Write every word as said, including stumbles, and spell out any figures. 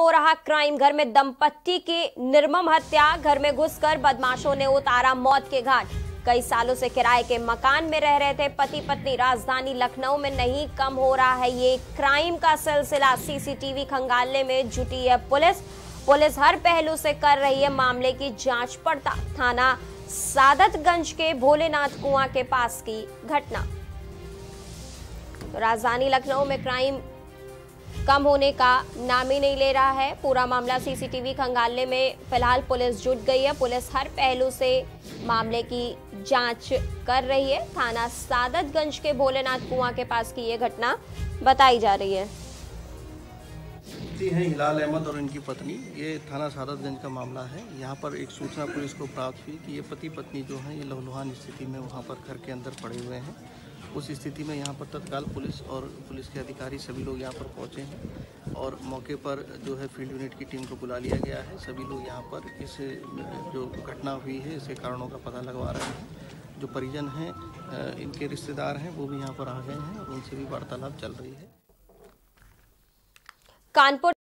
हो रहा क्राइम। घर में दंपत्ति की निर्मम हत्या, घर में घुसकर बदमाशों ने उतारा मौत के घाट। कई सालों से किराए के मकान में रह रहे थे पति पत्नी। राजधानी लखनऊ में नहीं कम हो रहा है ये क्राइम का सिलसिला। सीसीटीवी खंगालने में जुटी है पुलिस। पुलिस हर पहलू से कर रही है मामले की जांच पड़ताल। थाना सादतगंज के भोलेनाथ कुआ के पास की घटना। तो राजधानी लखनऊ में क्राइम कम होने का नाम ही नहीं ले रहा है। पूरा मामला सीसीटीवी खंगालने में फिलहाल पुलिस जुट गई है। पुलिस हर पहलू से मामले की जांच कर रही है। थाना सादतगंज के भोलेनाथ कुआं के पास की ये घटना बताई जा रही है। हैं हिलाल अहमद और इनकी पत्नी, ये थाना सादतगंज का मामला है। यहाँ पर एक सूचना पुलिस को प्राप्त हुई कि ये पति पत्नी जो हैं ये लहूलुहान स्थिति में वहाँ पर घर के अंदर पड़े हुए हैं। उस स्थिति में यहाँ पर तत्काल पुलिस और पुलिस के अधिकारी सभी लोग यहाँ पर पहुँचे हैं और मौके पर जो है फील्ड यूनिट की टीम को बुला लिया गया है। सभी लोग यहाँ पर इस जो घटना हुई है इसके कारणों का पता लगवा रहे हैं। जो परिजन हैं, इनके रिश्तेदार हैं, वो भी यहाँ पर आ गए हैं और उनसे भी वार्तालाप चल रही है। कानपुर